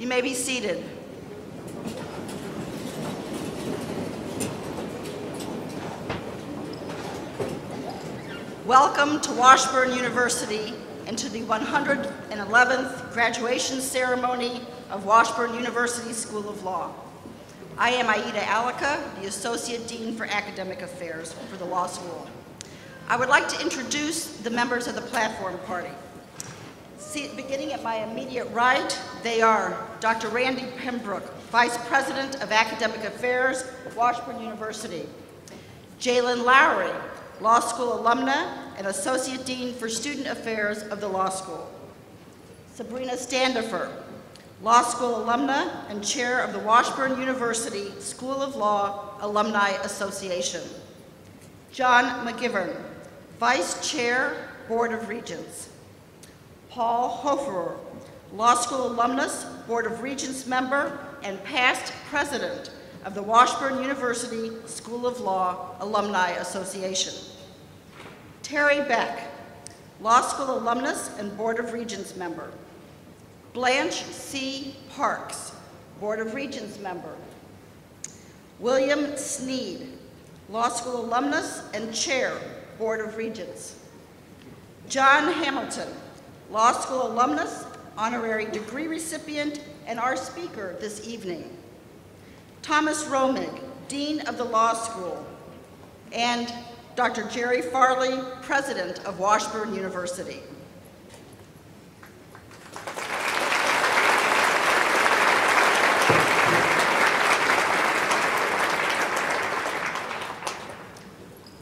You may be seated. Welcome to Washburn University and to the 111th graduation ceremony of Washburn University School of Law. I am Aida Alaka, the Associate Dean for Academic Affairs for the Law School. I would like to introduce the members of the Platform Party. Beginning at my immediate right, they are Dr. Randy Pembroke, Vice President of Academic Affairs, Washburn University; Jalen Lowry, Law School alumna and Associate Dean for Student Affairs of the Law School; Sabrina Standifer, Law School alumna and Chair of the Washburn University School of Law Alumni Association; John McGivern, Vice Chair, Board of Regents; Paul Hofer, Law School alumnus, Board of Regents member, and past president of the Washburn University School of Law Alumni Association; Terry Beck, Law School alumnus and Board of Regents member; Blanche C. Parks, Board of Regents member; William Sneed, Law School alumnus and Chair, Board of Regents; John Hamilton, Law School alumnus, honorary degree recipient, and our speaker this evening; Thomas Romig, Dean of the Law School; and Dr. Jerry Farley, President of Washburn University.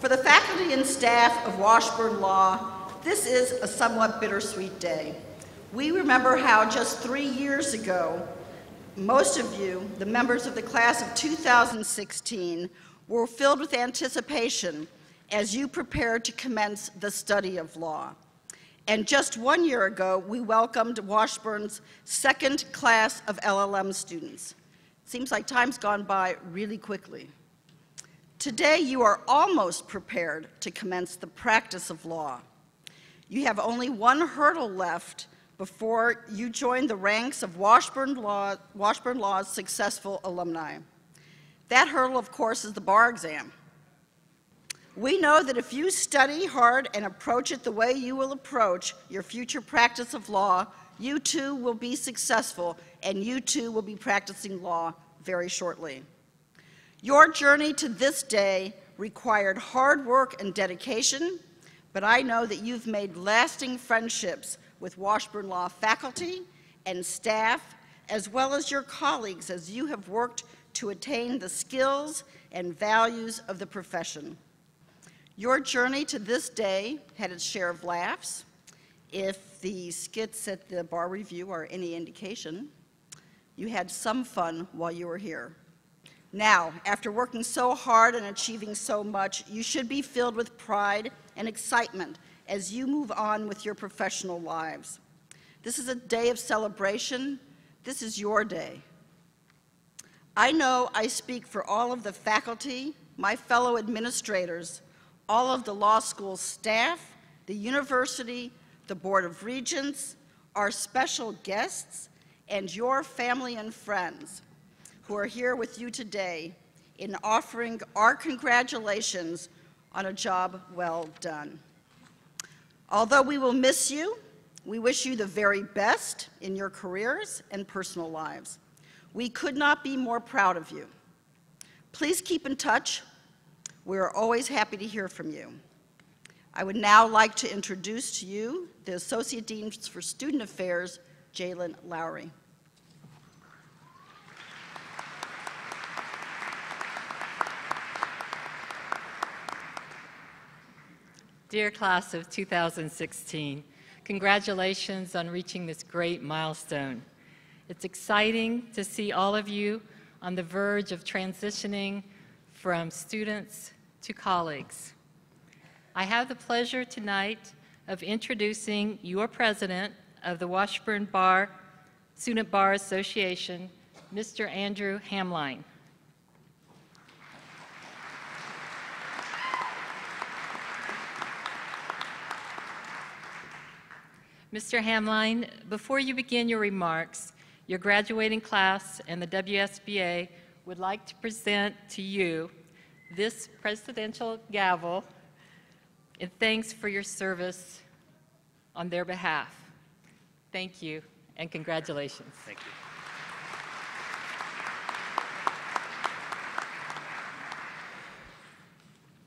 For the faculty and staff of Washburn Law, this is a somewhat bittersweet day. We remember how just 3 years ago, most of you, the members of the class of 2016, were filled with anticipation as you prepared to commence the study of law. And just 1 year ago, we welcomed Washburn's second class of LLM students. Seems like time's gone by really quickly. Today, you are almost prepared to commence the practice of law. You have only one hurdle left before you join the ranks of Washburn Law's successful alumni. That hurdle, of course, is the bar exam. We know that if you study hard and approach it the way you will approach your future practice of law, you too will be successful, and you too will be practicing law very shortly. Your journey to this day required hard work and dedication, but I know that you've made lasting friendships with Washburn Law faculty and staff, as well as your colleagues, as you have worked to attain the skills and values of the profession. Your journey to this day had its share of laughs, if the skits at the bar review are any indication. You had some fun while you were here. Now, after working so hard and achieving so much, you should be filled with pride and excitement as you move on with your professional lives. This is a day of celebration. This is your day. I know I speak for all of the faculty, my fellow administrators, all of the law school staff, the university, the Board of Regents, our special guests, and your family and friends who are here with you today in offering our congratulations on a job well done. Although we will miss you, we wish you the very best in your careers and personal lives. We could not be more proud of you. Please keep in touch. We are always happy to hear from you. I would now like to introduce to you the Associate Dean for Student Affairs, Jalen Lowry. Dear class of 2016, congratulations on reaching this great milestone. It's exciting to see all of you on the verge of transitioning from students to colleagues. I have the pleasure tonight of introducing your president of the Washburn Student Bar Association, Mr. Andrew Hamline. Mr. Hamline, before you begin your remarks, your graduating class, and the WSBA would like to present to you this presidential gavel in thanks for your service on their behalf. Thank you, and congratulations. Thank you.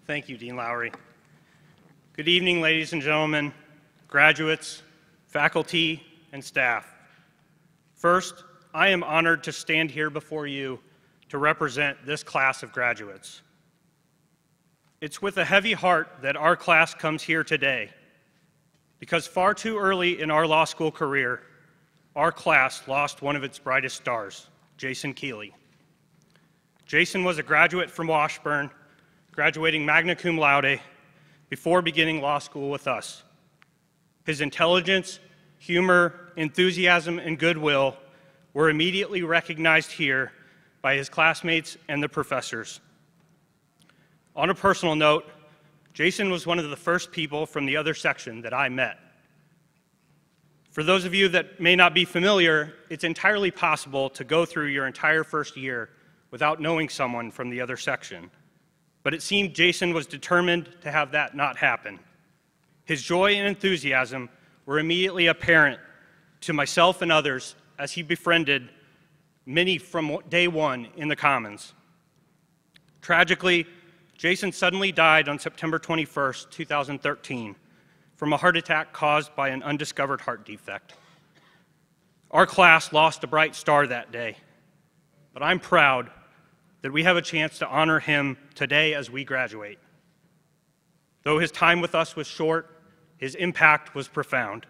Thank you, Dean Lowry. Good evening, ladies and gentlemen, graduates, faculty, and staff. First, I am honored to stand here before you to represent this class of graduates. It's with a heavy heart that our class comes here today, because far too early in our law school career, our class lost one of its brightest stars, Jason Keeley. Jason was a graduate from Washburn, graduating magna cum laude before beginning law school with us. His intelligence, humor, enthusiasm, and goodwill were immediately recognized here by his classmates and the professors. On a personal note, Jason was one of the first people from the other section that I met. For those of you that may not be familiar, it's entirely possible to go through your entire first year without knowing someone from the other section. But it seemed Jason was determined to have that not happen. His joy and enthusiasm were immediately apparent to myself and others as he befriended many from day one in the Commons. Tragically, Jason suddenly died on September 21st, 2013, from a heart attack caused by an undiscovered heart defect. Our class lost a bright star that day, but I'm proud that we have a chance to honor him today as we graduate. Though his time with us was short, his impact was profound,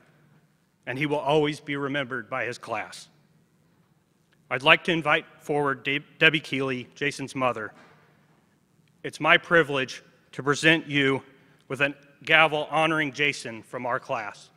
and he will always be remembered by his class. I'd like to invite forward Debbie Keeley, Jason's mother. It's my privilege to present you with a gavel honoring Jason from our class.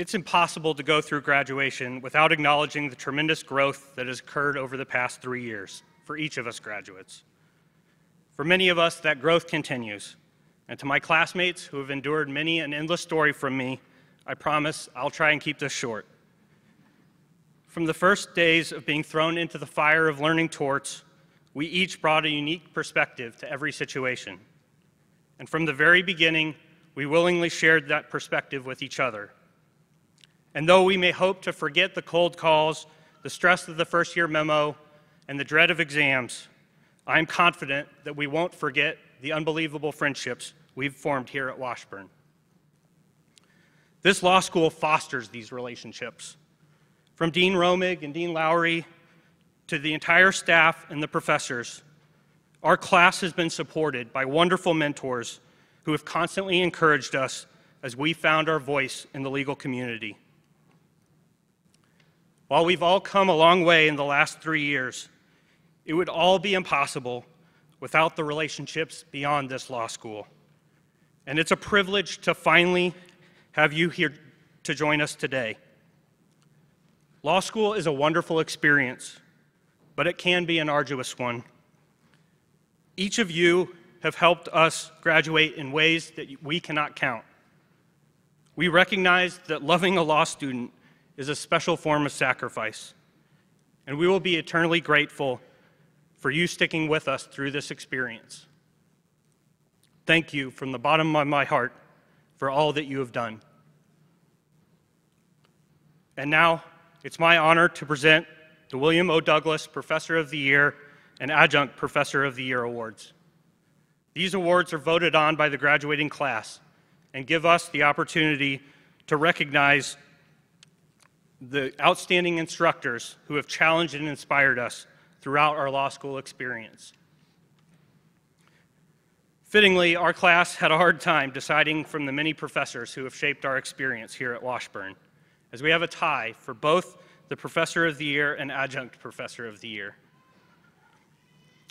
It's impossible to go through graduation without acknowledging the tremendous growth that has occurred over the past 3 years for each of us graduates. For many of us, that growth continues. And to my classmates who have endured many an endless story from me, I promise I'll try and keep this short. From the first days of being thrown into the fire of learning torts, we each brought a unique perspective to every situation. And from the very beginning, we willingly shared that perspective with each other. And though we may hope to forget the cold calls, the stress of the first year memo, and the dread of exams, I am confident that we won't forget the unbelievable friendships we've formed here at Washburn. This law school fosters these relationships. From Dean Romig and Dean Lowry to the entire staff and the professors, our class has been supported by wonderful mentors who have constantly encouraged us as we found our voice in the legal community. While we've all come a long way in the last 3 years, it would all be impossible without the relationships beyond this law school. And it's a privilege to finally have you here to join us today. Law school is a wonderful experience, but it can be an arduous one. Each of you have helped us graduate in ways that we cannot count. We recognize that loving a law student is a special form of sacrifice, and we will be eternally grateful for you sticking with us through this experience. Thank you from the bottom of my heart for all that you have done. And now, it's my honor to present the William O. Douglas Professor of the Year and Adjunct Professor of the Year awards. These awards are voted on by the graduating class and give us the opportunity to recognize the outstanding instructors who have challenged and inspired us throughout our law school experience. Fittingly, our class had a hard time deciding from the many professors who have shaped our experience here at Washburn, as we have a tie for both the Professor of the Year, and Adjunct Professor of the Year.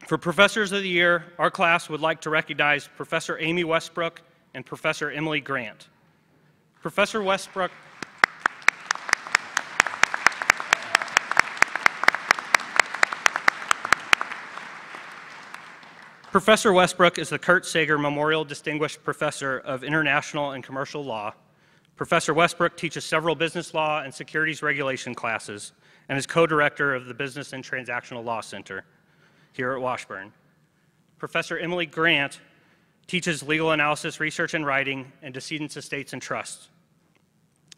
For Professors of the Year, our class would like to recognize Professor Amy Westbrook and Professor Emily Grant. Professor Westbrook Professor Westbrook is the Kurt Sager Memorial Distinguished Professor of International and Commercial Law. Professor Westbrook teaches several business law and securities regulation classes and is co-director of the Business and Transactional Law Center here at Washburn. Professor Emily Grant teaches legal analysis, research and writing, and decedents, estates, and trusts,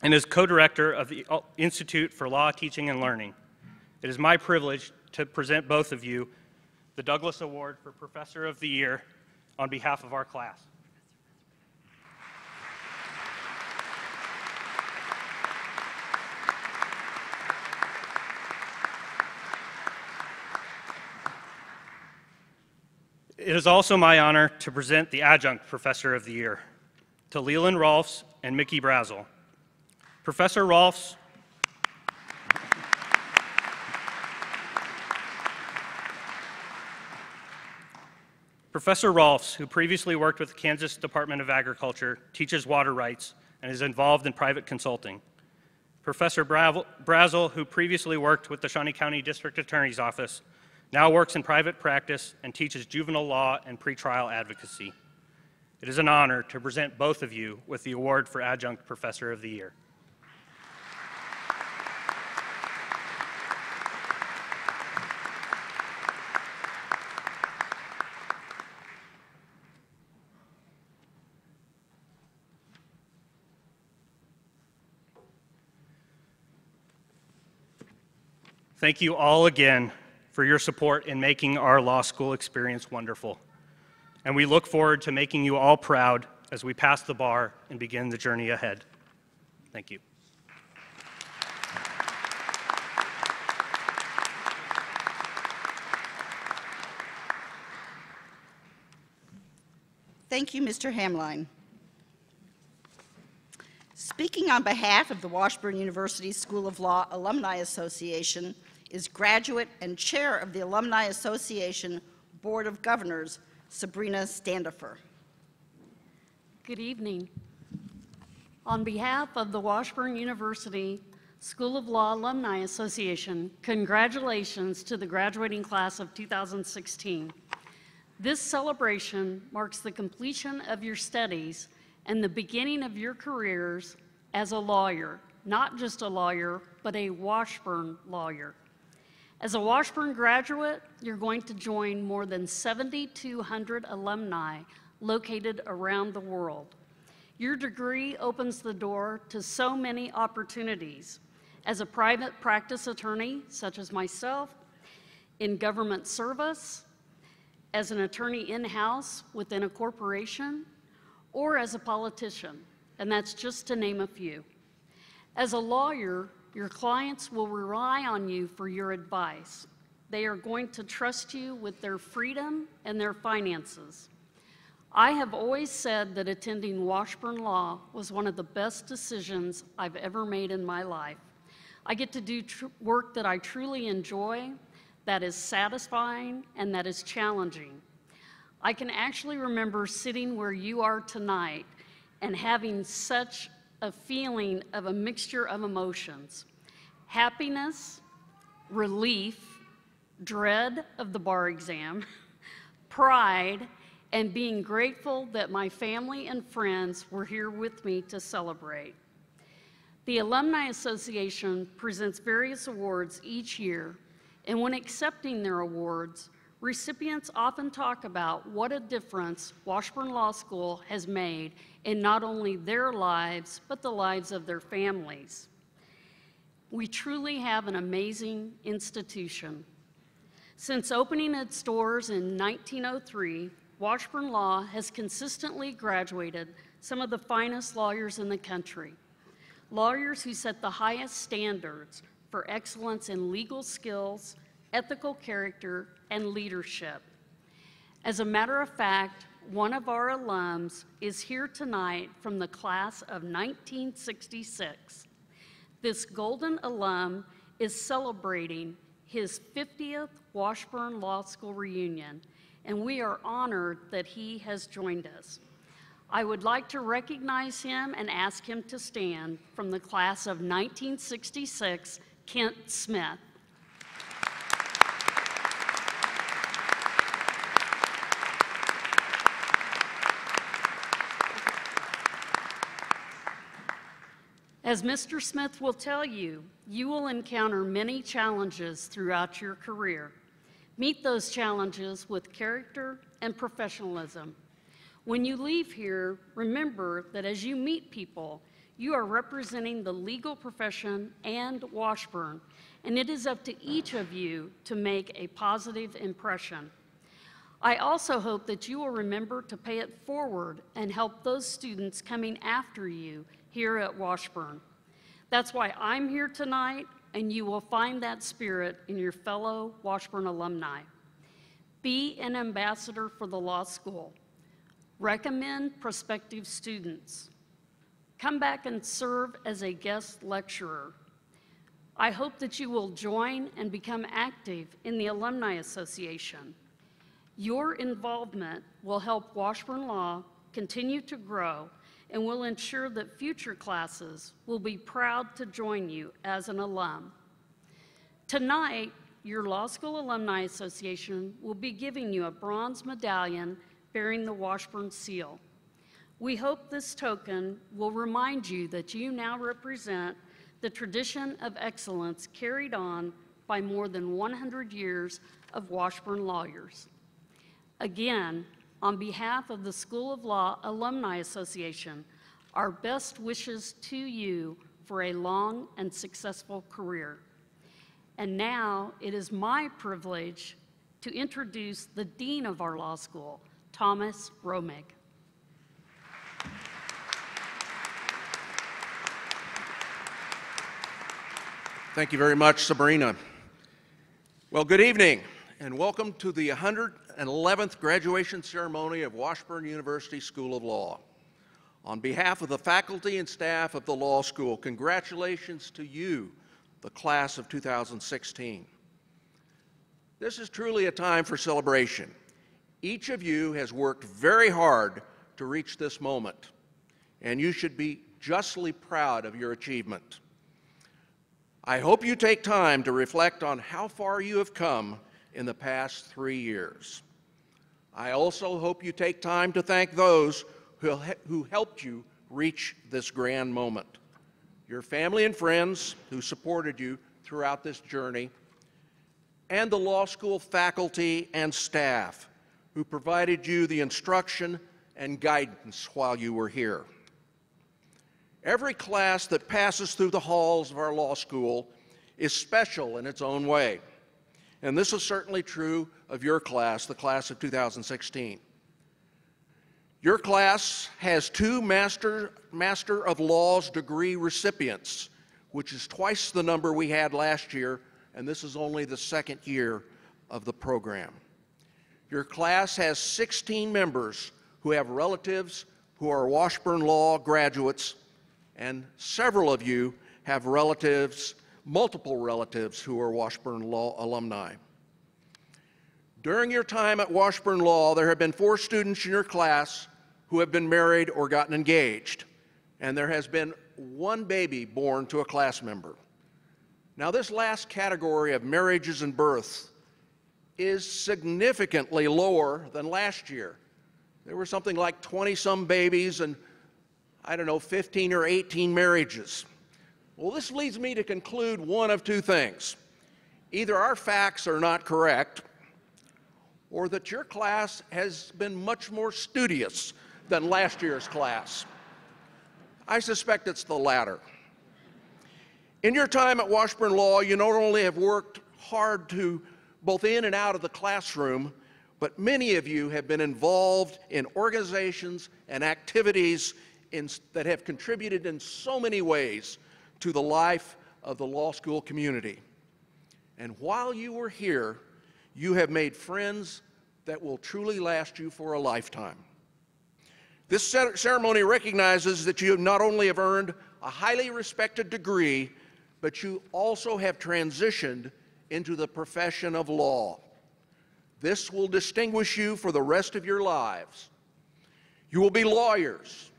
and is co-director of the Institute for Law Teaching and Learning. It is my privilege to present both of you the Douglas Award for Professor of the Year on behalf of our class. It is also my honor to present the Adjunct Professor of the Year to Leland Rolfs and Mickey Brazel. Professor Rolfs Professor Rolfs, who previously worked with the Kansas Department of Agriculture, teaches water rights and is involved in private consulting. Professor Brazel, who previously worked with the Shawnee County District Attorney's Office, now works in private practice and teaches juvenile law and pretrial advocacy. It is an honor to present both of you with the award for Adjunct Professor of the Year. Thank you all again for your support in making our law school experience wonderful. And we look forward to making you all proud as we pass the bar and begin the journey ahead. Thank you. Thank you, Mr. Hamline. Speaking on behalf of the Washburn University School of Law Alumni Association is graduate and chair of the Alumni Association Board of Governors, Sabrina Standifer. Good evening. On behalf of the Washburn University School of Law Alumni Association, congratulations to the graduating class of 2016. This celebration marks the completion of your studies and the beginning of your careers as a lawyer, not just a lawyer, but a Washburn lawyer. As a Washburn graduate, you're going to join more than 7,200 alumni located around the world. Your degree opens the door to so many opportunities as a private practice attorney, such as myself, in government service, as an attorney in-house within a corporation, or as a politician, and that's just to name a few. As a lawyer, your clients will rely on you for your advice. They are going to trust you with their freedom and their finances. I have always said that attending Washburn Law was one of the best decisions I've ever made in my life. I get to do work that I truly enjoy, that is satisfying, and that is challenging. I can actually remember sitting where you are tonight and having such a feeling of a mixture of emotions: happiness, relief, dread of the bar exam, pride, and being grateful that my family and friends were here with me to celebrate. The Alumni Association presents various awards each year, and when accepting their awards, recipients often talk about what a difference Washburn Law School has made in not only their lives, but the lives of their families. We truly have an amazing institution. Since opening its doors in 1903, Washburn Law has consistently graduated some of the finest lawyers in the country, lawyers who set the highest standards for excellence in legal skills, ethical character, and leadership. As a matter of fact, one of our alums is here tonight from the class of 1966. This golden alum is celebrating his 50th Washburn Law School reunion, and we are honored that he has joined us. I would like to recognize him and ask him to stand from the class of 1966, Kent Smith. As Mr. Smith will tell you, you will encounter many challenges throughout your career. Meet those challenges with character and professionalism. When you leave here, remember that as you meet people, you are representing the legal profession and Washburn, and it is up to each of you to make a positive impression. I also hope that you will remember to pay it forward and help those students coming after you here at Washburn. That's why I'm here tonight, and you will find that spirit in your fellow Washburn alumni. Be an ambassador for the law school. Recommend prospective students. Come back and serve as a guest lecturer. I hope that you will join and become active in the Alumni Association. Your involvement will help Washburn Law continue to grow and will ensure that future classes will be proud to join you as an alum. Tonight, your Law School Alumni Association will be giving you a bronze medallion bearing the Washburn seal. We hope this token will remind you that you now represent the tradition of excellence carried on by more than 100 years of Washburn lawyers. Again, on behalf of the School of Law Alumni Association, our best wishes to you for a long and successful career. And now it is my privilege to introduce the dean of our law school, Thomas Romig. Thank you very much, Sabrina. Well, good evening, and welcome to the 111th graduation ceremony of Washburn University School of Law. On behalf of the faculty and staff of the law school, congratulations to you, the class of 2016. This is truly a time for celebration. Each of you has worked very hard to reach this moment, and you should be justly proud of your achievement. I hope you take time to reflect on how far you have come in the past 3 years. I also hope you take time to thank those who helped you reach this grand moment, your family and friends who supported you throughout this journey, and the law school faculty and staff who provided you the instruction and guidance while you were here. Every class that passes through the halls of our law school is special in its own way, and this is certainly true of your class, the class of 2016. Your class has two Master of Laws degree recipients, which is twice the number we had last year, and this is only the second year of the program. Your class has 16 members who have relatives who are Washburn Law graduates, and several of you have relatives, multiple relatives, who are Washburn Law alumni. During your time at Washburn Law, there have been 4 students in your class who have been married or gotten engaged, and there has been 1 baby born to a class member. Now, this last category of marriages and births is significantly lower than last year. There were something like 20-some babies and, I don't know, 15 or 18 marriages. Well, this leads me to conclude one of two things. Either our facts are not correct, or that your class has been much more studious than last year's class. I suspect it's the latter. In your time at Washburn Law, you not only have worked hard to both in and out of the classroom, but many of you have been involved in organizations and activities that have contributed in so many ways to the life of the law school community. And while you were here, you have made friends that will truly last you for a lifetime. This ceremony recognizes that you not only have earned a highly respected degree, but you also have transitioned into the profession of law. This will distinguish you for the rest of your lives. You will be lawyers,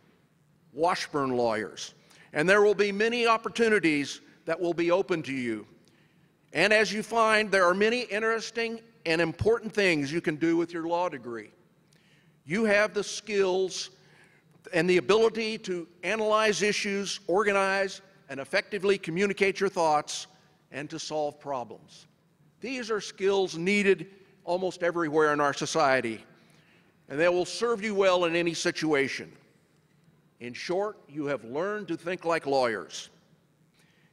Washburn lawyers, and there will be many opportunities that will be open to you. And as you find, there are many interesting and important things you can do with your law degree. You have the skills and the ability to analyze issues, organize, and effectively communicate your thoughts, and to solve problems. These are skills needed almost everywhere in our society, and they will serve you well in any situation. In short, you have learned to think like lawyers.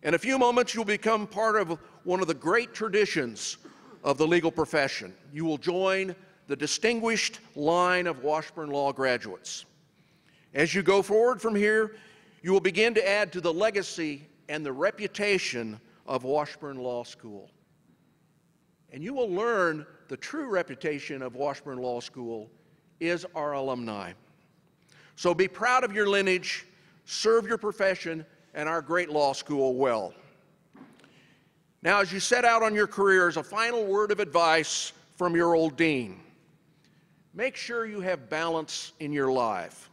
In a few moments, you'll become part of one of the great traditions of the legal profession. You will join the distinguished line of Washburn Law graduates. As you go forward from here, you will begin to add to the legacy and the reputation of Washburn Law School. And you will learn the true reputation of Washburn Law School is our alumni. So be proud of your lineage, serve your profession, and our great law school well. Now, as you set out on your careers, a final word of advice from your old dean. Make sure you have balance in your life.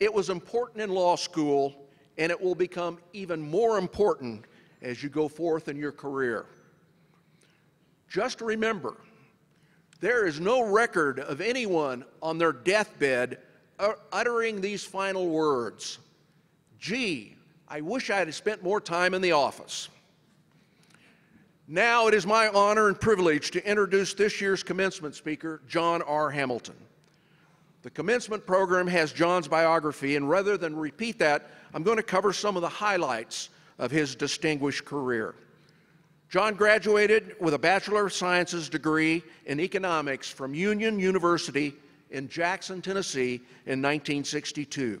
It was important in law school, and it will become even more important as you go forth in your career. Just remember, there is no record of anyone on their deathbed uttering these final words. Gee, I wish I had spent more time in the office. Now it is my honor and privilege to introduce this year's commencement speaker, John R. Hamilton. The commencement program has John's biography, and rather than repeat that, I'm going to cover some of the highlights of his distinguished career. John graduated with a Bachelor of Sciences degree in economics from Union University in Jackson, Tennessee in 1962.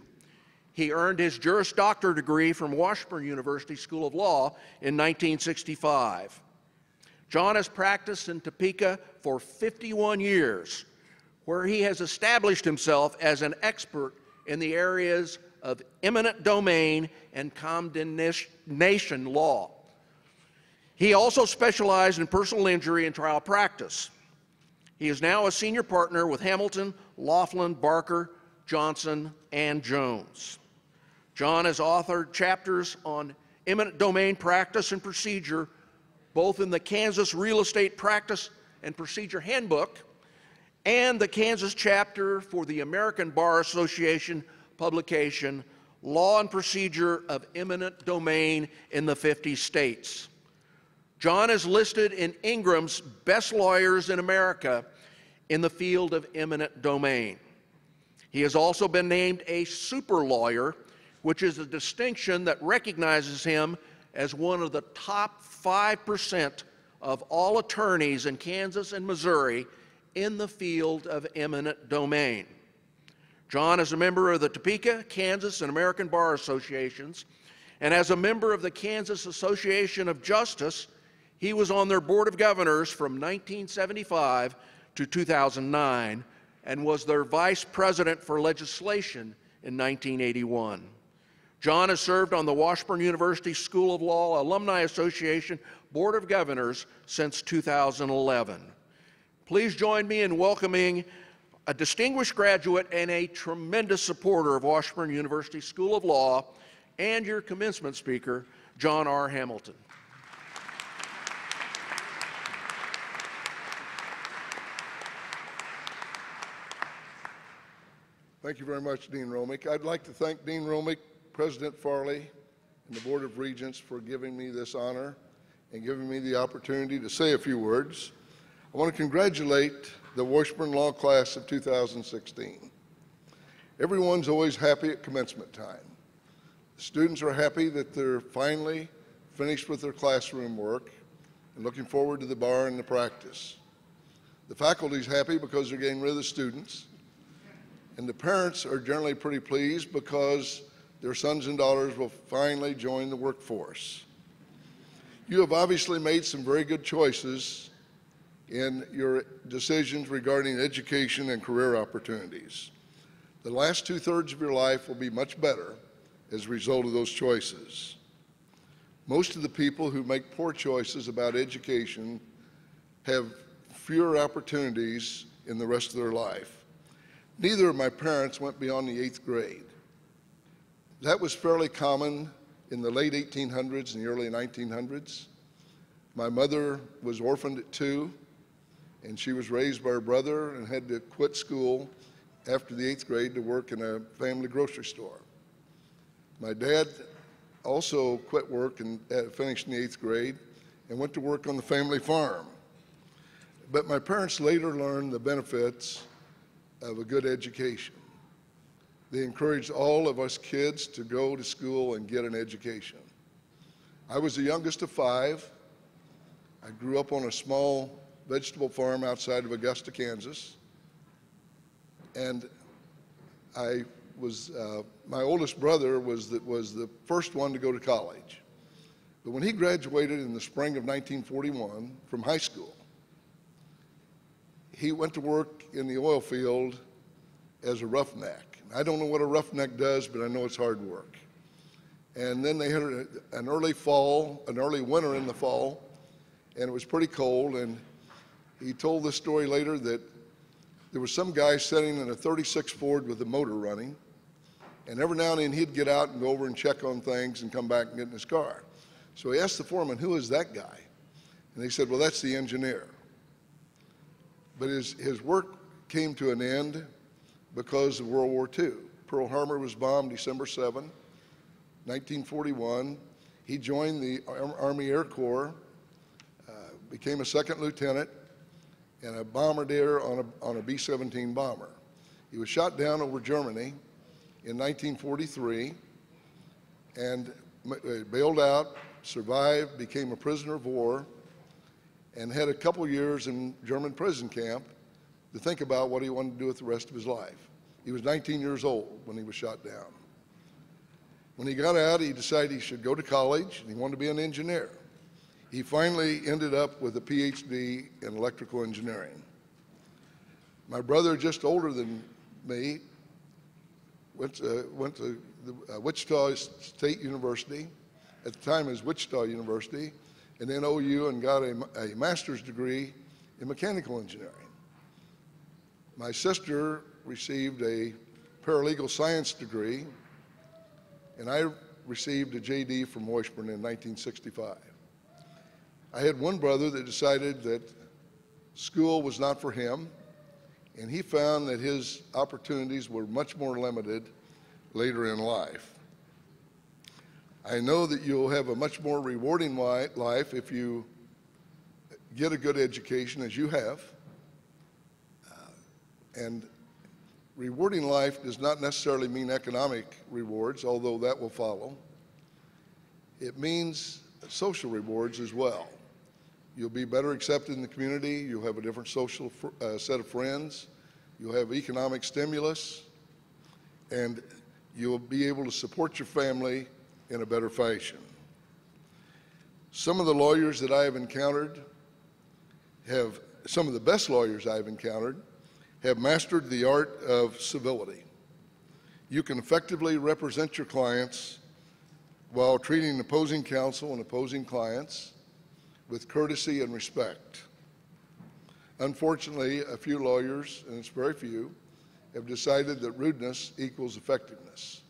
He earned his Juris Doctor degree from Washburn University School of Law in 1965. John has practiced in Topeka for 51 years, where he has established himself as an expert in the areas of eminent domain and condemnation law. He also specialized in personal injury and trial practice. He is now a senior partner with Hamilton, Laughlin, Barker, Johnson, and Jones. John has authored chapters on eminent domain practice and procedure, both in the Kansas Real Estate Practice and Procedure Handbook and the Kansas chapter for the American Bar Association publication, Law and Procedure of Eminent Domain in the 50 States. John is listed in Ingram's Best Lawyers in America in the field of eminent domain. He has also been named a super lawyer, which is a distinction that recognizes him as one of the top 5% of all attorneys in Kansas and Missouri in the field of eminent domain. John is a member of the Topeka, Kansas, and American Bar Associations, and as a member of the Kansas Association of Justice, he was on their Board of Governors from 1975 to 2009, and was their vice president for legislation in 1981. John has served on the Washburn University School of Law Alumni Association Board of Governors since 2011. Please join me in welcoming a distinguished graduate and a tremendous supporter of Washburn University School of Law and your commencement speaker, John R. Hamilton. Thank you very much, Dean Romig. I'd like to thank Dean Romig, President Farley, and the Board of Regents for giving me this honor and giving me the opportunity to say a few words. I want to congratulate the Washburn Law Class of 2016. Everyone's always happy at commencement time. The students are happy that they're finally finished with their classroom work and looking forward to the bar and the practice. The faculty's happy because they're getting rid of the students. And the parents are generally pretty pleased because their sons and daughters will finally join the workforce. You have obviously made some very good choices in your decisions regarding education and career opportunities. The last two-thirds of your life will be much better as a result of those choices. Most of the people who make poor choices about education have fewer opportunities in the rest of their life. Neither of my parents went beyond the 8th grade. That was fairly common in the late 1800s and the early 1900s. My mother was orphaned at 2, and she was raised by her brother and had to quit school after the 8th grade to work in a family grocery store. My dad also quit work and finished in the 8th grade and went to work on the family farm. But my parents later learned the benefits of a good education. They encouraged all of us kids to go to school and get an education. I was the youngest of 5. I grew up on a small vegetable farm outside of Augusta, Kansas. And I was, my oldest brother was the first one to go to college. But when he graduated in the spring of 1941 from high school, he went to work in the oil field as a roughneck. I don't know what a roughneck does, but I know it's hard work. And then they had an early winter in the fall, and it was pretty cold. And he told this story later that there was some guy sitting in a 36 Ford with the motor running, and every now and then he'd get out and go over and check on things and come back and get in his car. So he asked the foreman, "Who is that guy?" And they said, "Well, that's the engineer." But his work came to an end because of World War II. Pearl Harbor was bombed December 7, 1941. He joined the Army Air Corps, became a second lieutenant, and a bombardier on a B-17 bomber. He was shot down over Germany in 1943 and bailed out, survived, became a prisoner of war, and had a couple years in German prison camp to think about what he wanted to do with the rest of his life. He was 19 years old when he was shot down. When he got out, he decided he should go to college, and he wanted to be an engineer. He finally ended up with a PhD in electrical engineering. My brother, just older than me, went to Wichita State University, at the time it was Wichita University, and then OU, and got a master's degree in mechanical engineering. My sister received a paralegal science degree, and I received a JD from Washburn in 1965. I had one brother that decided that school was not for him, and he found that his opportunities were much more limited later in life. I know that you'll have a much more rewarding life if you get a good education, as you have. And rewarding life does not necessarily mean economic rewards, although that will follow. It means social rewards as well. You'll be better accepted in the community. You'll have a different social set of friends. You'll have economic stimulus, and you'll be able to support your family in a better fashion. Some of the lawyers that I have encountered have, some of the best lawyers I've encountered have mastered the art of civility. You can effectively represent your clients while treating opposing counsel and opposing clients with courtesy and respect. Unfortunately, a few lawyers, and it's very few, have decided that rudeness equals effectiveness.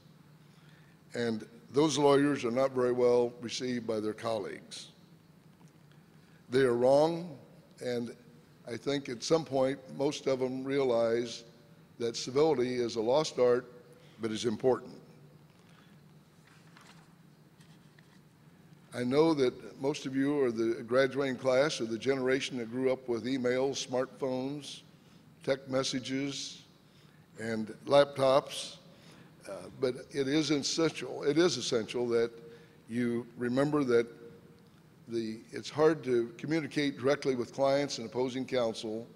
And those lawyers are not very well received by their colleagues. They are wrong, and I think at some point most of them realize that civility is a lost art, but is important. I know that most of you are the graduating class or the generation that grew up with emails, smartphones, text messages, and laptops. But it is essential that you remember that it's hard to communicate directly with clients and opposing counsel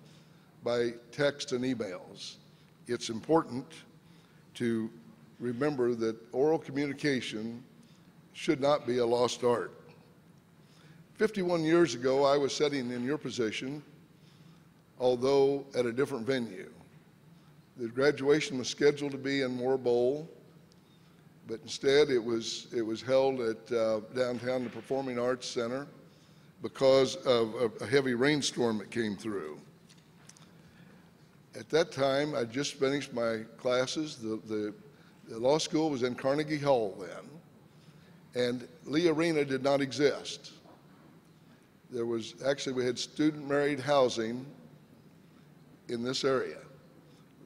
by text and emails. It's important to remember that oral communication should not be a lost art. 51 years ago, I was sitting in your position, although at a different venue. The graduation was scheduled to be in Moore Bowl. but instead it was held at downtown the Performing Arts Center because of a heavy rainstorm that came through. At that time, I just finished my classes. The law school was in Carnegie Hall then, and Lee Arena did not exist. There was actually, we had student married housing in this area,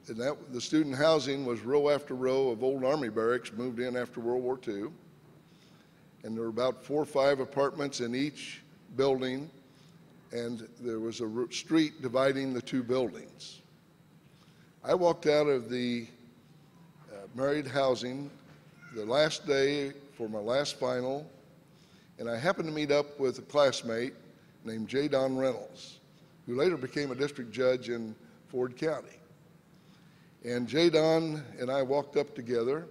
and that the student housing was row after row of old Army barracks moved in after World War II, and there were about 4 or 5 apartments in each building, and there was a street dividing the 2 buildings. I walked out of the married housing the last day for my last final, and I happened to meet up with a classmate named J. Don Reynolds, who later became a district judge in Ford County. And J. Don and I walked up together,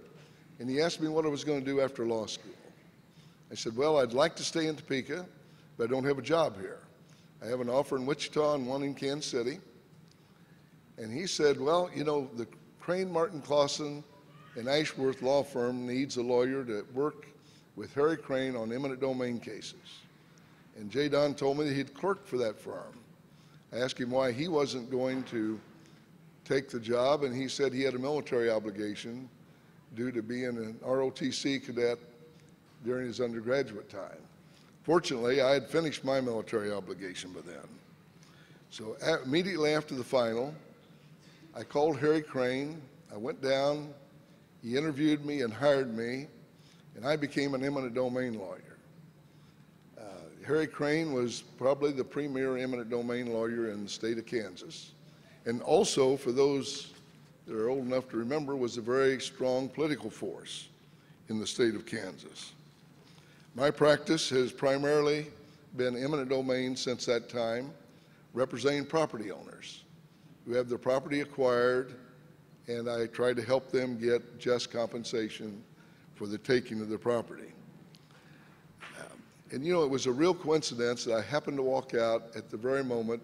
and he asked me what I was going to do after law school. I said, well, I'd like to stay in Topeka, but I don't have a job here. I have an offer in Wichita and one in Kansas City. And he said, well, you know, the Crane, Martin, Clausen, and Ashworth law firm needs a lawyer to work with Harry Crane on eminent domain cases. And J. Don told me that he'd clerked for that firm. I asked him why he wasn't going to take the job, and he said he had a military obligation due to being an ROTC cadet during his undergraduate time. Fortunately, I had finished my military obligation by then. So immediately after the final, I called Harry Crane. I went down, he interviewed me and hired me, and I became an eminent domain lawyer. Harry Crane was probably the premier eminent domain lawyer in the state of Kansas, and also, for those that are old enough to remember, was a very strong political force in the state of Kansas. My practice has primarily been eminent domain since that time, representing property owners who have their property acquired, and I try to help them get just compensation for the taking of their property. And you know, it was a real coincidence that I happened to walk out at the very moment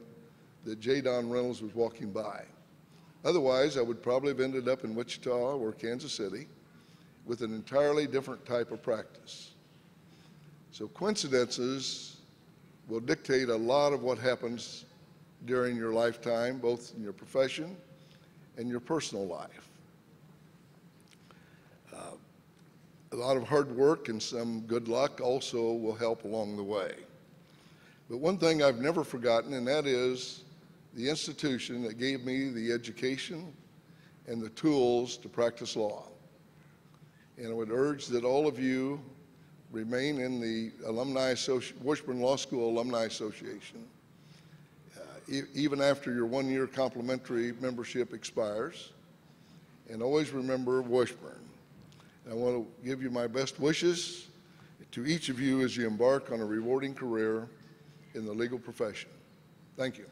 that J. Don Reynolds was walking by. Otherwise, I would probably have ended up in Wichita or Kansas City with an entirely different type of practice. So coincidences will dictate a lot of what happens during your lifetime, both in your profession and your personal life. A lot of hard work and some good luck also will help along the way. But one thing I've never forgotten, and that is the institution that gave me the education and the tools to practice law. And I would urge that all of you remain in the Washburn Law School Alumni Association, even after your 1-year complimentary membership expires, and always remember Washburn. And I want to give you my best wishes to each of you as you embark on a rewarding career in the legal profession. Thank you.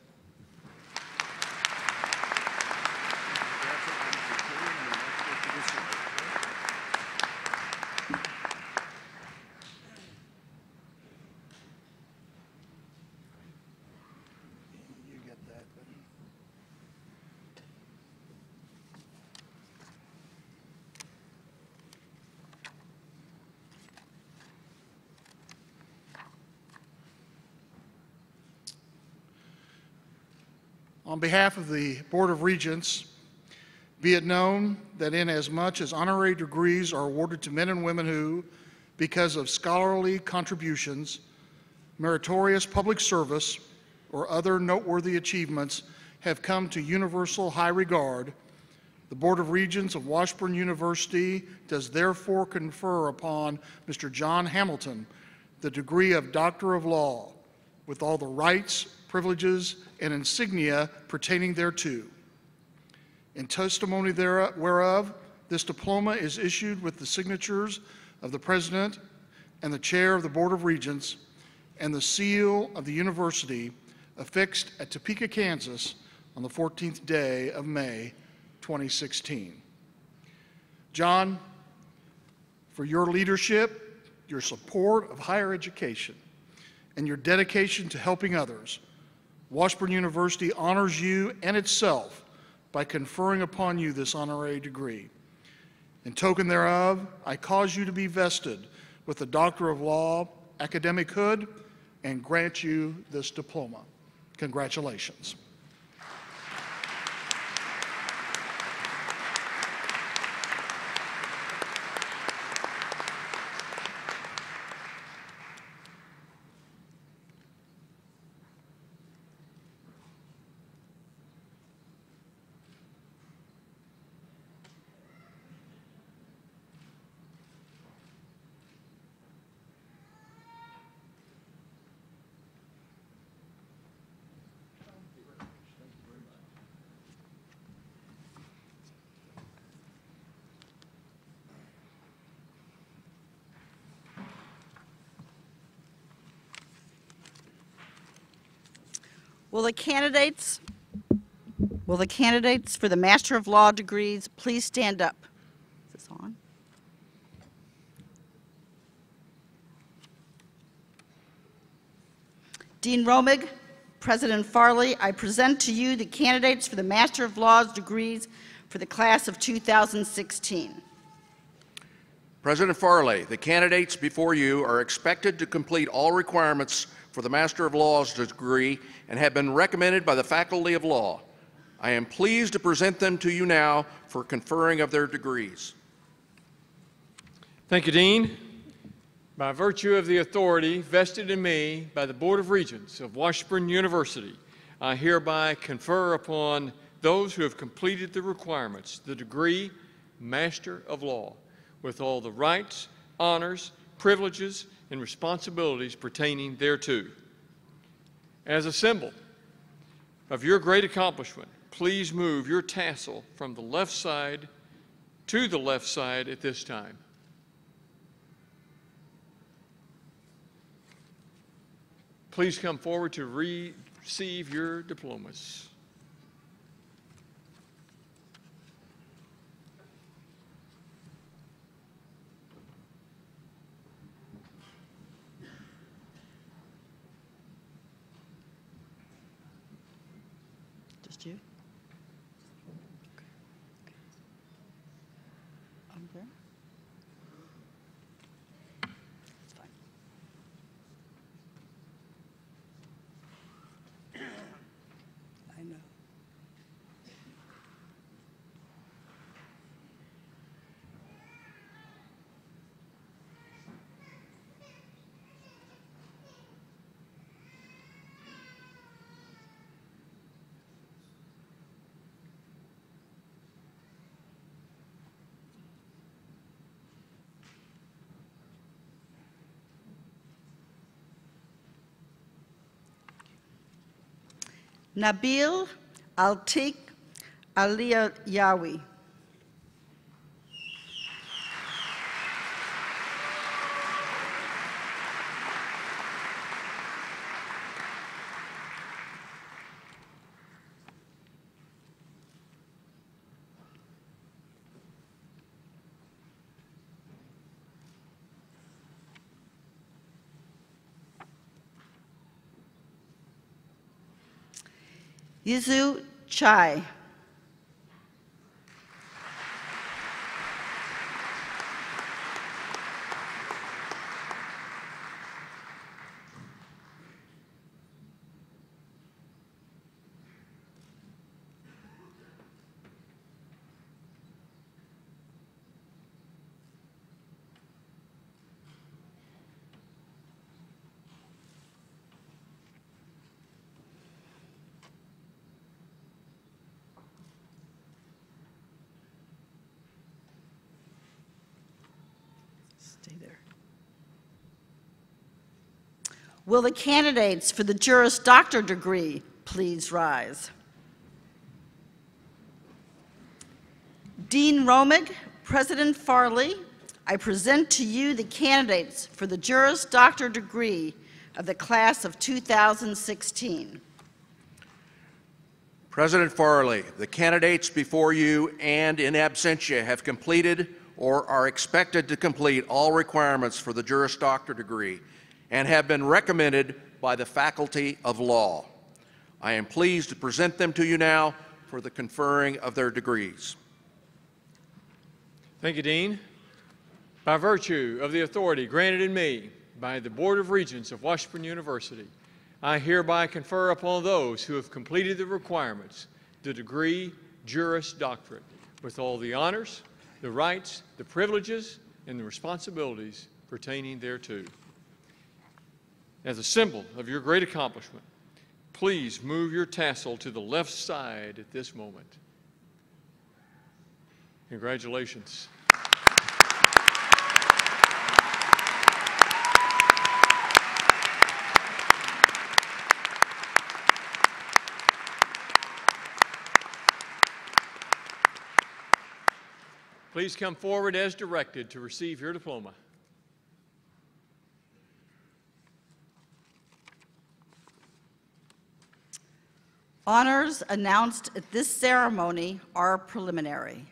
On behalf of the Board of Regents, be it known that inasmuch as honorary degrees are awarded to men and women who, because of scholarly contributions, meritorious public service, or other noteworthy achievements, have come to universal high regard, the Board of Regents of Washburn University does therefore confer upon Mr. John Hamilton the degree of Doctor of Law with all the rights, privileges, and insignia pertaining thereto. In testimony whereof, this diploma is issued with the signatures of the President and the Chair of the Board of Regents and the seal of the University affixed at Topeka, Kansas on the 14th day of May, 2016. John, for your leadership, your support of higher education, and your dedication to helping others, Washburn University honors you and itself by conferring upon you this honorary degree. In token thereof, I cause you to be vested with the Doctor of Law, Academic Hood, and grant you this diploma. Congratulations. Will the candidates for the Master of Law degrees please stand up? Is this on? Dean Romig, President Farley, I present to you the candidates for the Master of Laws degrees for the class of 2016. President Farley, the candidates before you are expected to complete all requirements for the Master of Laws degree and have been recommended by the Faculty of Law. I am pleased to present them to you now for conferring of their degrees. Thank you, Dean. By virtue of the authority vested in me by the Board of Regents of Washburn University, I hereby confer upon those who have completed the requirements the degree Master of Law with all the rights, honors, privileges, and responsibilities pertaining thereto. As a symbol of your great accomplishment, please move your tassel from the left side to the left side at this time. Please come forward to receive your diplomas. Nabil Altik Aliyawi. Yizu Chai. Will the candidates for the Juris Doctor degree please rise? Dean Romig, President Farley, I present to you the candidates for the Juris Doctor degree of the class of 2016. President Farley, the candidates before you and in absentia have completed or are expected to complete all requirements for the Juris Doctor degree and have been recommended by the Faculty of Law. I am pleased to present them to you now for the conferring of their degrees. Thank you, Dean. By virtue of the authority granted in me by the Board of Regents of Washburn University, I hereby confer upon those who have completed the requirements the degree Juris Doctorate with all the honors, the rights, the privileges, and the responsibilities pertaining thereto. As a symbol of your great accomplishment, please move your tassel to the left side at this moment. Congratulations. Please come forward as directed to receive your diploma. Honors announced at this ceremony are preliminary.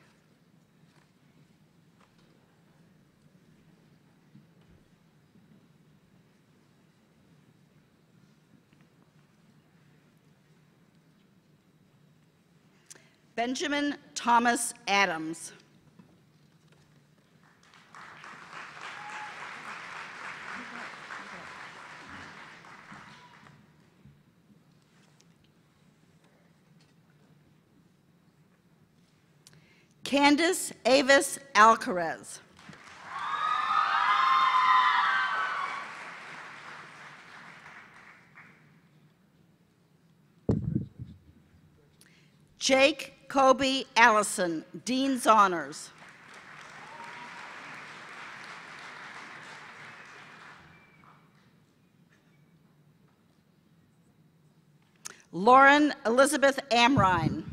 Benjamin Thomas Adams. Candace Avis Alcarez. Jake Kobe Allison, Dean's Honors. Lauren Elizabeth Amrine.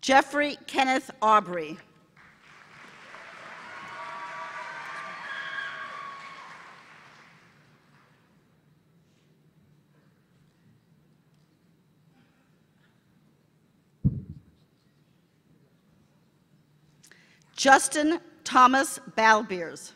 Jeffrey Kenneth Aubrey. Justin Thomas Balbeers.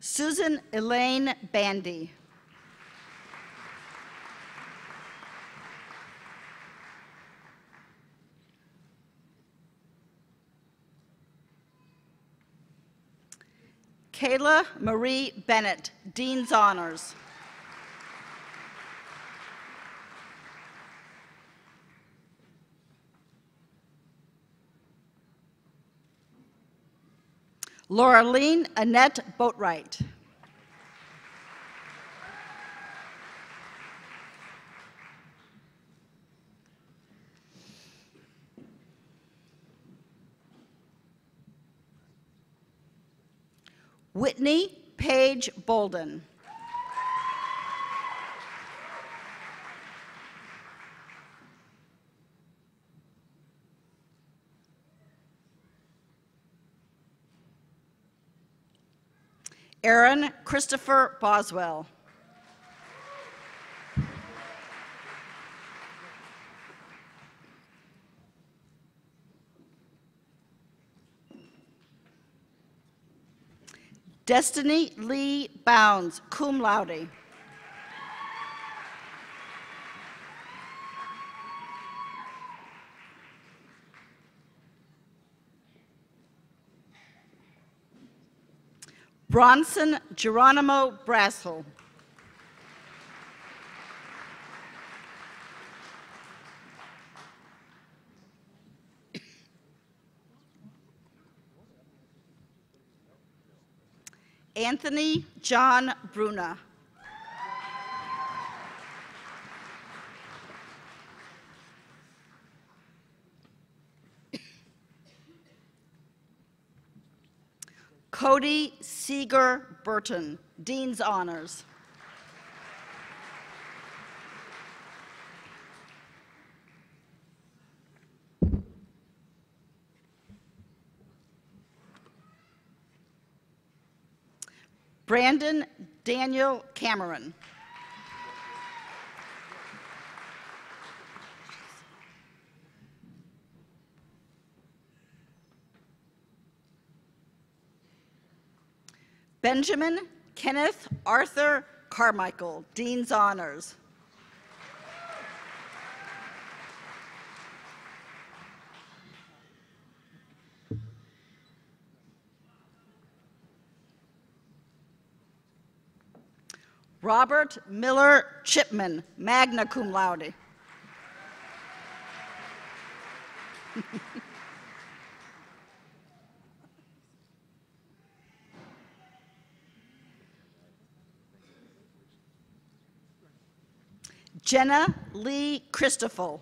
Susan Elaine Bandy. Kayla Marie Bennett, Dean's Honors. Laureline Annette Boatwright. Whitney Paige Bolden. Aaron Christopher Boswell. Destiny Lee Bounds, cum laude. Bronson Geronimo Brazel. Anthony John Bruna. Cody Seeger Burton, Dean's Honors. Brandon Daniel Cameron. Benjamin Kenneth Arthur Carmichael, Dean's Honors. Robert Miller Chipman, magna cum laude. Jenna Lee Christoffel.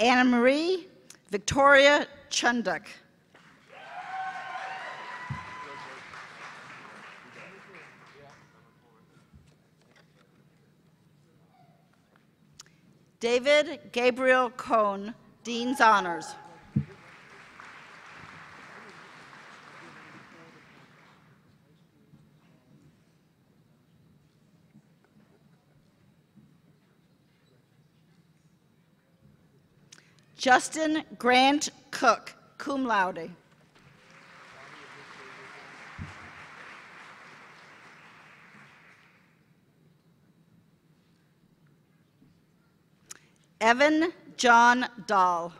Anna Marie Victoria Chunduk. David Gabriel Cohn, Dean's Honors. Justin Grant Cook, cum laude. Evan John Dahl.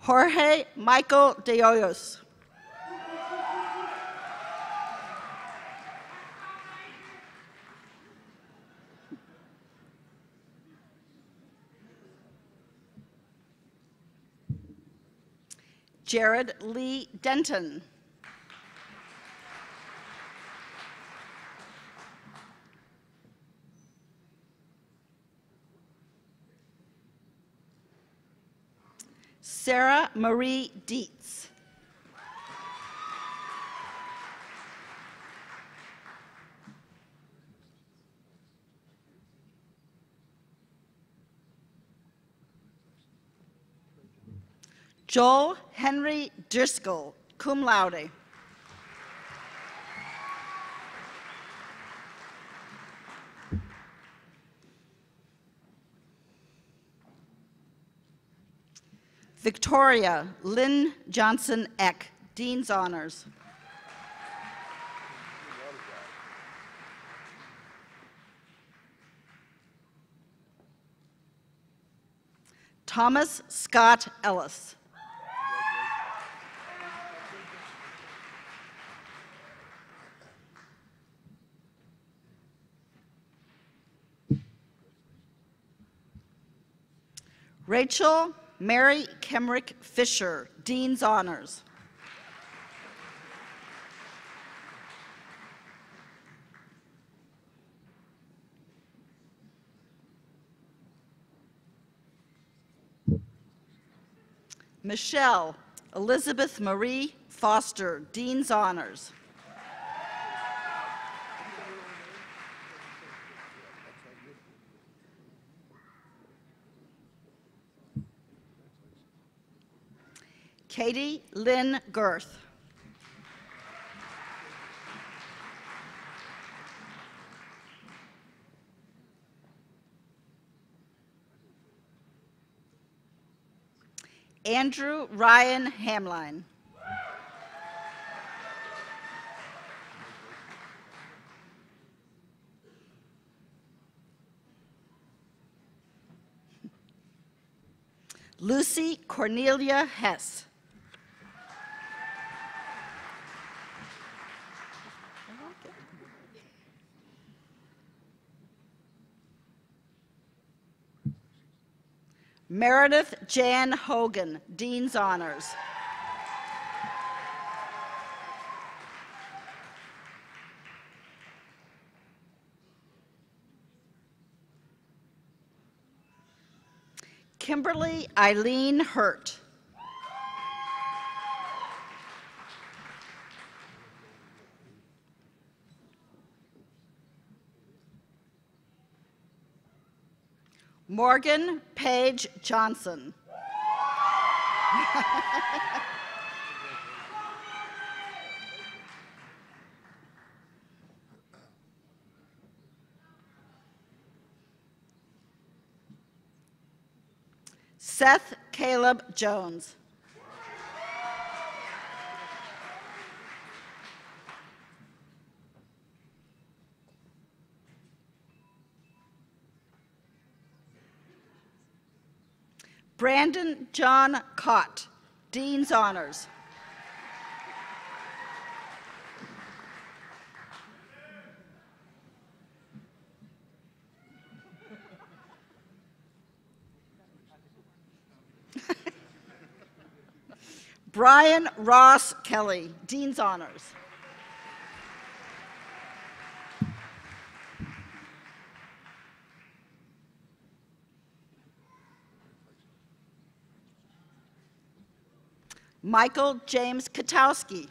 Jorge Michael De Hoyos. Jared Lee Denton. Sarah Marie Dietz. Joel Henry Driscoll, cum laude. Victoria Lynn Johnson Eck, Dean's Honors. Thomas Scott Ellis. Rachel Mary Kemrick Fisher, Dean's Honors. Michelle Elizabeth Marie Foster, Dean's Honors. Katie Lynn Girth. Andrew Ryan Hamline. Lucy Cornelia Hess. Meredith Jan Hogan, Dean's Honors. Kimberly Eileen Hurt. Morgan Page Johnson. Seth Caleb Jones. Brandon John Cott, Dean's Honors. Brian Ross Kelly, Dean's Honors. Michael James Katowski.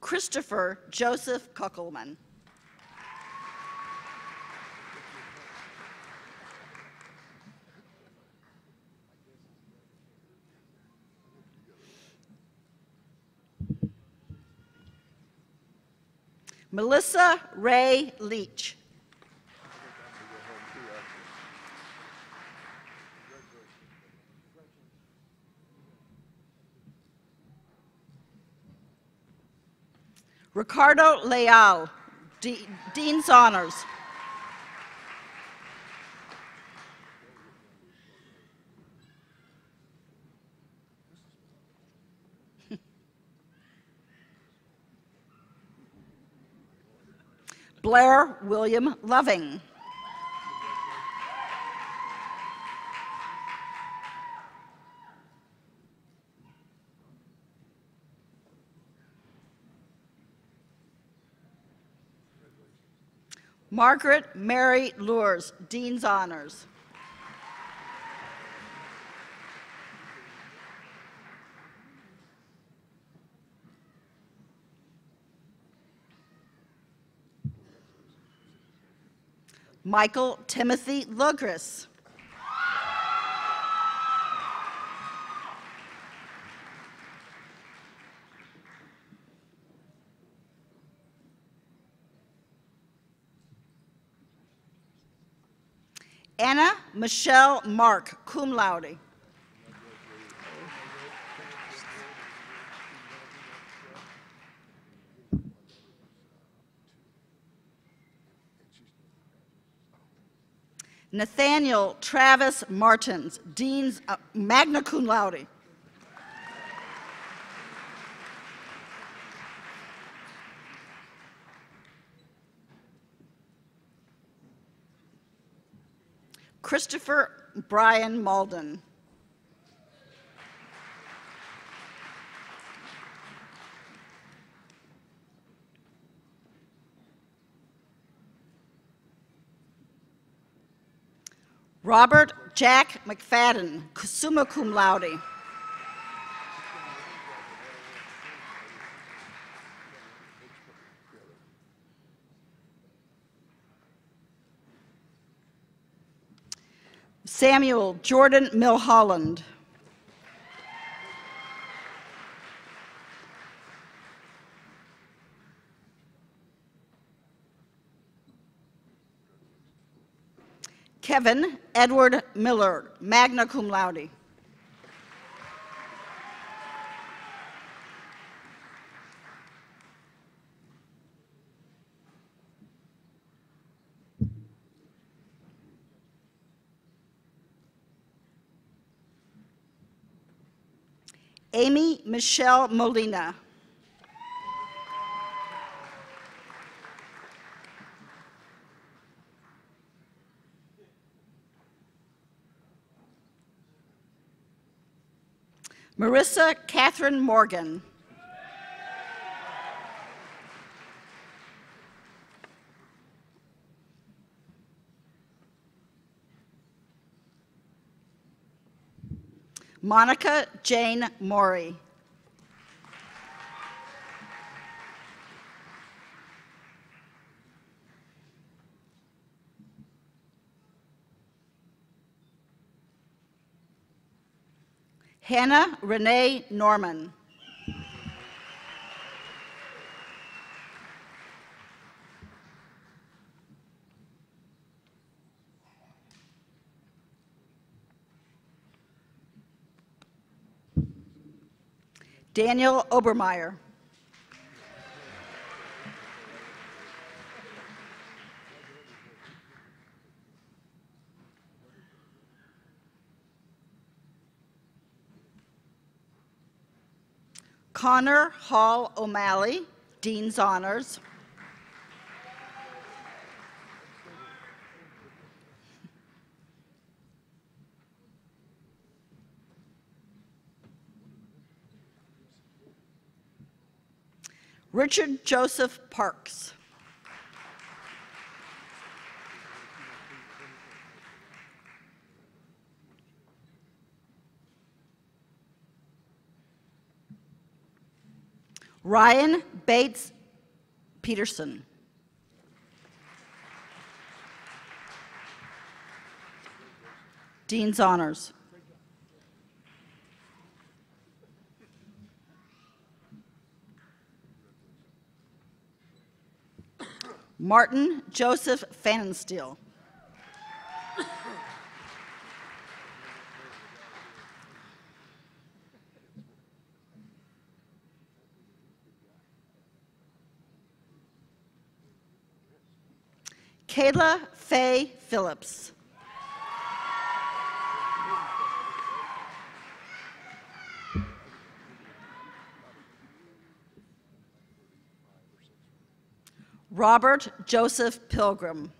Christopher Joseph Kuckelman. Melissa Ray Leach. Ricardo Leal, Dean's Honors. Blair William Loving. Margaret Mary Lures, Dean's Honors. Michael Timothy Lugris. Anna Michelle Mark, cum laude. Nathaniel Travis Martins, Dean's magna cum laude. Christopher Brian Malden. Robert Jack McFadden, summa cum laude. Samuel Jordan Milholland. Kevin Edward Miller, magna cum laude. Amy Michelle Molina. Marissa Catherine Morgan. Monica Jane Morey. Hannah Renee Norman. Daniel Obermeyer. Connor Hall O'Malley, Dean's Honors. Richard Joseph Parks. Ryan Bates Peterson. Dean's Honors. Martin Joseph Pfannenstiel. Kayla Faye Phillips. Robert Joseph Pilgrim.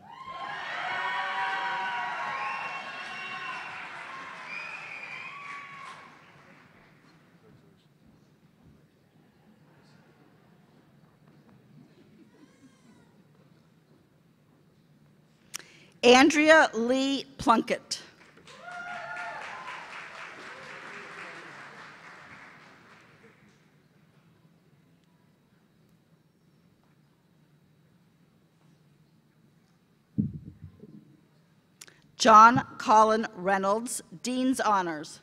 Andrea Lee Plunkett. John Colin Reynolds, Dean's Honors.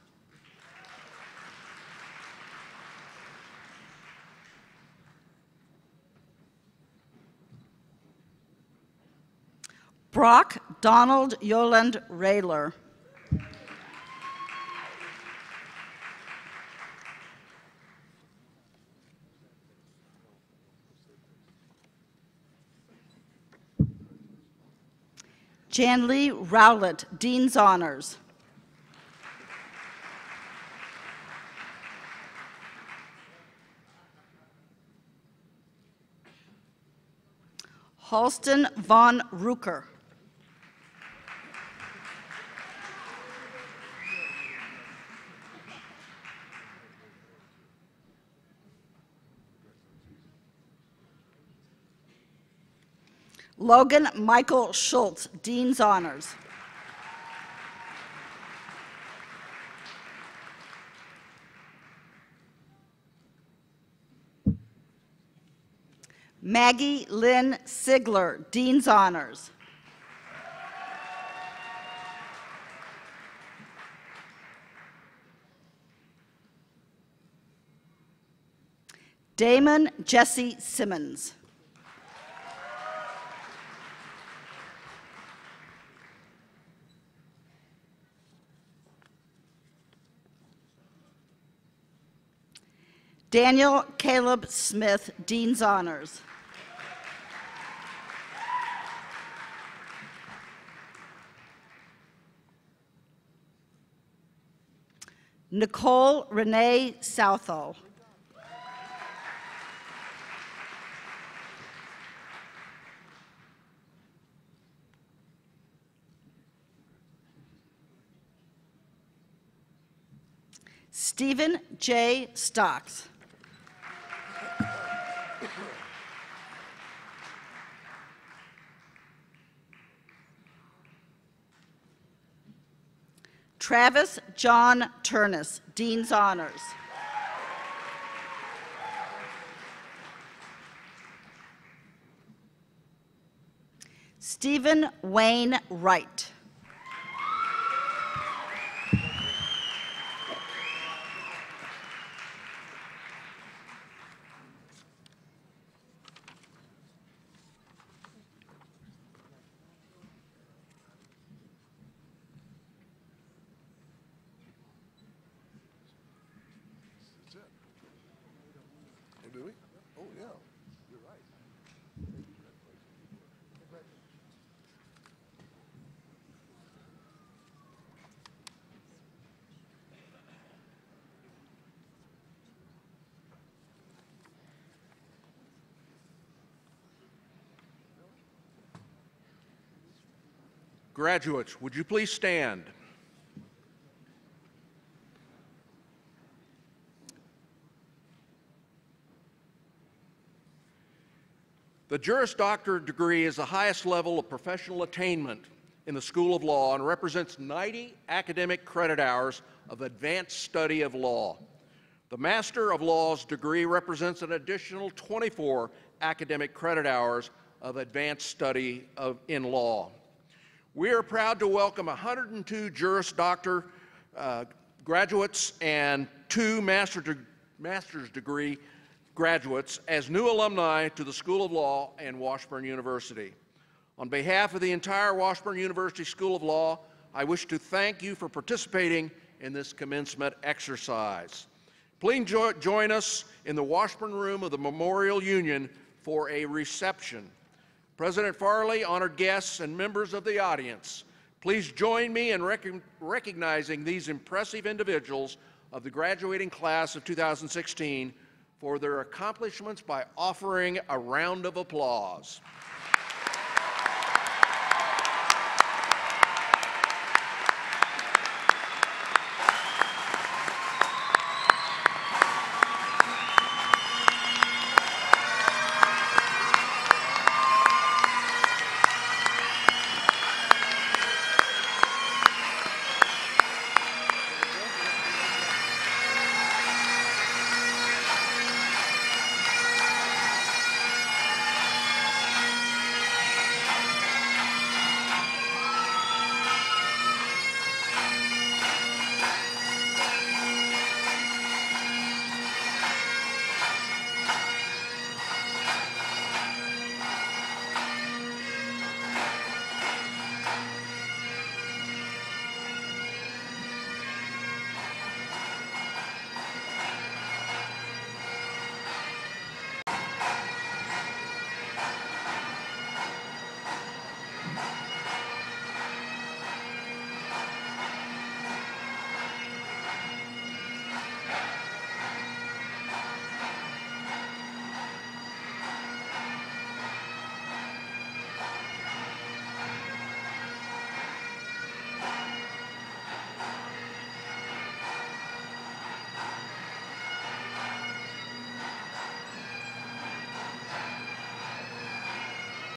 Brock Donald Yoland Rayler. Janlee Rowlett, Dean's Honors. Halston Von Rucker. Logan Michael Schultz, Dean's Honors. Maggie Lynn Sigler, Dean's Honors. Damon Jesse Simmons. Daniel Caleb Smith, Dean's Honors. Nicole Renee Southall. Stephen J. Stocks. Travis John Turnus, Dean's Honors. Stephen Wayne Wright. Graduates, would you please stand? The Juris Doctor degree is the highest level of professional attainment in the School of Law and represents 90 academic credit hours of advanced study of law. The Master of Law's degree represents an additional 24 academic credit hours of advanced study in law. We are proud to welcome 102 Juris Doctor graduates and 2 master's degree graduates as new alumni to the School of Law and Washburn University. On behalf of the entire Washburn University School of Law, I wish to thank you for participating in this commencement exercise. Please join us in the Washburn Room of the Memorial Union for a reception. President Farley, honored guests, and members of the audience, please join me in recognizing these impressive individuals of the graduating class of 2016 for their accomplishments by offering a round of applause.